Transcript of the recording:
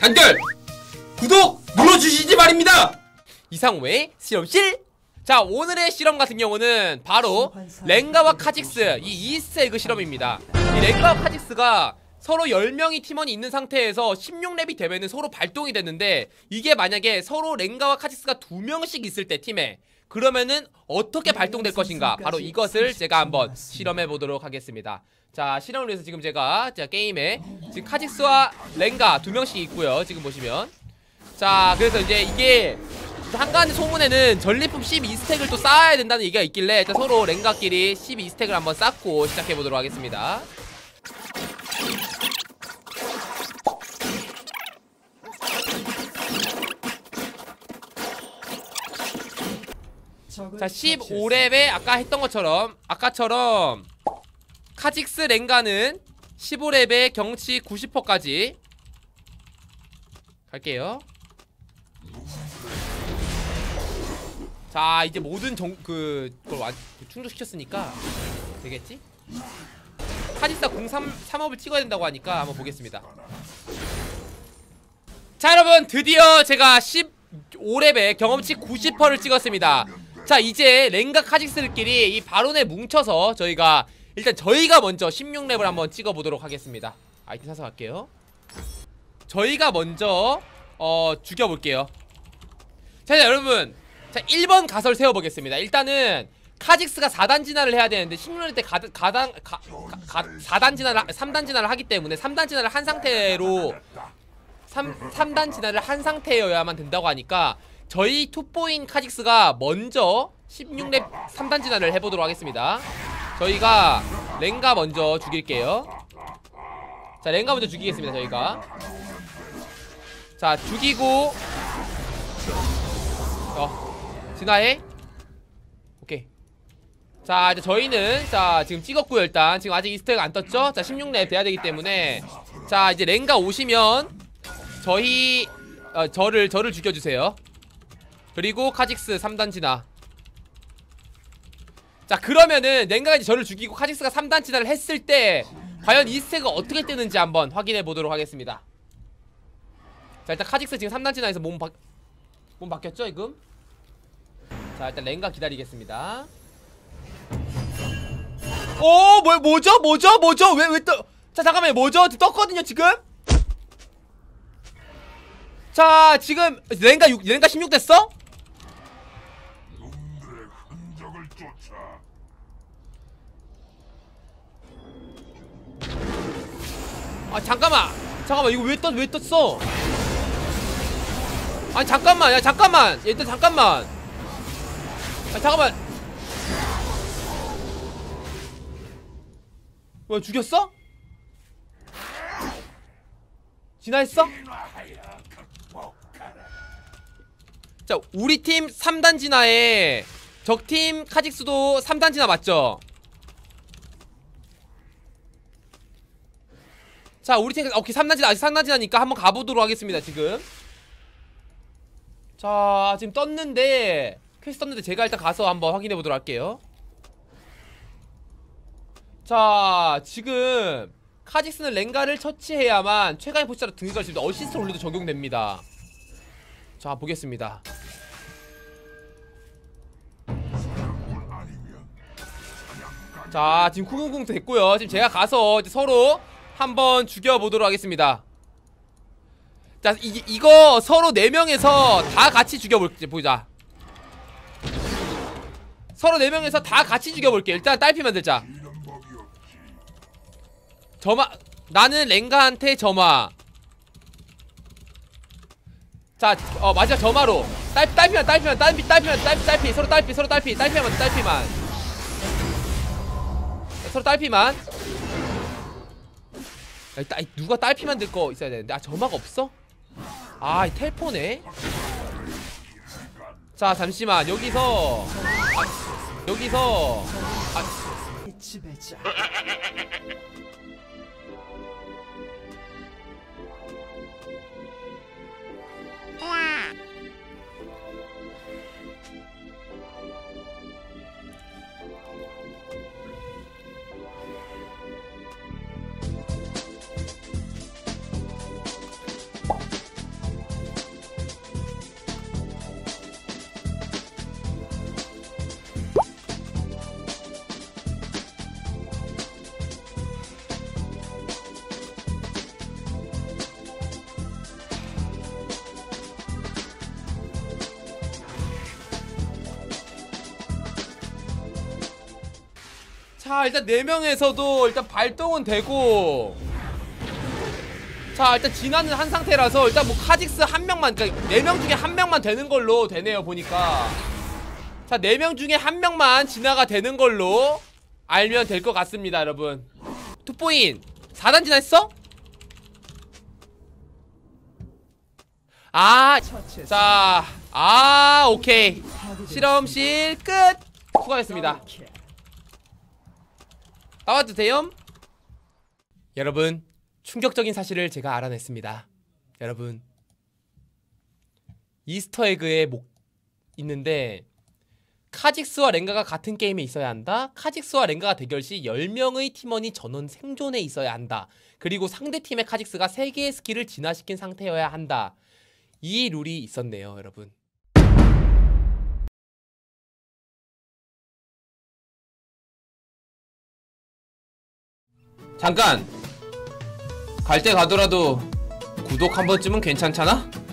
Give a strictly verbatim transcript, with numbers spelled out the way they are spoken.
단결! 구독! 눌러주시지 말입니다! 이상우의 실험실! 자, 오늘의 실험 같은 경우는 바로 렌가와 카직스 이 이스테그 실험입니다. 이 렌가와 카직스가 서로 열 명이 팀원이 있는 상태에서 십육 렙이 되면은 서로 발동이 됐는데, 이게 만약에 서로 렌가와 카직스가 두 명씩 있을 때 팀에 그러면은 어떻게 발동될 것인가, 바로 이것을 제가 한번 실험해 보도록 하겠습니다. 자, 실험을 위해서 지금 제가 제가 게임에 지금 카직스와 렌가 두 명씩 있고요, 지금 보시면. 자, 그래서 이제 이게 한가한 소문에는 전리품 십이 스택을 또 쌓아야 된다는 얘기가 있길래 일단 서로 렌가끼리 십이 스택을 한번 쌓고 시작해 보도록 하겠습니다. 자, 십오 렙에 아까 했던 것처럼 아까처럼 카직스 렌가는 십오 렙에 경치 구십 퍼센트까지 갈게요. 자, 이제 모든 정, 그, 그걸 완, 충족시켰으니까 되겠지? 카직사 공삼 삼업을 찍어야 된다고 하니까 한번 보겠습니다. 자, 여러분, 드디어 제가 십오 렙에 경험치 구십 퍼센트를 찍었습니다. 자, 이제 렌가 카직스끼리 이 바론에 뭉쳐서 저희가 일단 저희가 먼저 십육 렙을 한번 찍어보도록 하겠습니다. 아이템 사서 갈게요. 저희가 먼저 어 죽여볼게요. 자, 자 여러분, 자 일 번 가설 세워보겠습니다. 일단은 카직스가 사 단 진화를 해야 되는데 십육 렙 때 가단, 가단, 가, 가, 사 단 진화를 삼 단 진화를 하기 때문에 삼 단 진화를 한 상태로 삼, 삼 단 진화를 한 상태여야만 된다고 하니까 저희 투포인 카직스가 먼저 십육 렙 삼 단 진화를 해보도록 하겠습니다. 저희가 렌가 먼저 죽일게요. 자, 렌가 먼저 죽이겠습니다. 저희가 자 죽이고 어 진화해. 오케이. 자, 이제 저희는 자 지금 찍었고요. 일단 지금 아직 이스테가 안 떴죠. 자, 십육 렙 돼야 되기 때문에 자 이제 렌가 오시면 저희 어, 저를 저를 죽여주세요. 그리고 카직스 삼 단 진화. 자, 그러면은 렌가가 이제 저를 죽이고 카직스가 삼 단 진화를 했을 때 과연 이스테가 어떻게 뜨는지 한번 확인해 보도록 하겠습니다. 자, 일단 카직스 지금 삼 단 진화에서 몸 바... 몸 바뀌었죠 지금? 자, 일단 렌가 기다리겠습니다. 오! 뭐, 뭐죠? 뭐죠? 뭐죠? 왜, 왜 떠? 자, 잠깐만요. 뭐죠? 떴거든요 지금? 자, 지금 렌가 육, 렌가 십육 됐어? 아, 잠깐만. 잠깐만. 이거 왜 떴, 왜 떴어? 아니, 잠깐만. 야, 잠깐만. 야, 일단 잠깐만. 아, 잠깐만. 뭐야, 죽였어? 진화했어? 자, 우리 팀 삼 단 진화에 적팀 카직스도 삼 단 진화 맞죠? 자, 우리 팀 오케이 삼 단 진화 아직 삼 단 진화니까 한번 가보도록 하겠습니다. 지금 자 지금 떴는데 퀘스트 떴는데 제가 일단 가서 한번 확인해보도록 할게요. 자, 지금 카직스는 렌가를 처치해야만 최강의 포지션으로 등극할 수 있습니다. 어시스트 롤도 적용됩니다. 자, 보겠습니다. 자, 지금 쿵쿵쿵 됐고요. 지금 제가 가서 이제 서로 한번 죽여보도록 하겠습니다. 자, 이, 이거 서로 네 명에서 다 같이 죽여볼게. 보자. 서로 네 명에서 다 같이 죽여볼게. 일단 딸피 만들자. 점화. 나는 렌가한테 점화. 자, 어, 마지막 점화로 딸, 딸피만, 딸피만, 딸피, 딸피만, 딸피, 딸피, 서로 딸피, 서로 딸피, 딸피만, 딸피만, 서로 딸피만. 야, 따, 누가 딸피 만들 거 있어야 되는데, 아, 점화가 없어? 아, 이 텔포네. 자, 잠시만, 여기서, 아, 여기서, 아, 자, 일단 네 명에서도 일단 발동은 되고, 자, 일단 진화는 한 상태라서 일단 뭐 카직스 한 명만, 그러니까 네 명 중에 한 명만 되는 걸로 되네요, 보니까. 자, 네 명 중에 한 명만 진화가 되는 걸로 알면 될 것 같습니다, 여러분. 투포인 사 단 진화했어? 아, 자, 아, 오케이. 실험실 끝! 수고하셨습니다. 나와주세요. 여러분, 충격적인 사실을 제가 알아냈습니다. 여러분, 이스터에그에 목 있는데, 카직스와 렌가가 같은 게임에 있어야 한다. 카직스와 렌가가 대결 시 열 명의 팀원이 전원 생존에 있어야 한다. 그리고 상대팀의 카직스가 세 개의 스킬을 진화시킨 상태여야 한다. 이 룰이 있었네요, 여러분. 잠깐! 갈 때 가더라도 구독 한 번쯤은 괜찮잖아?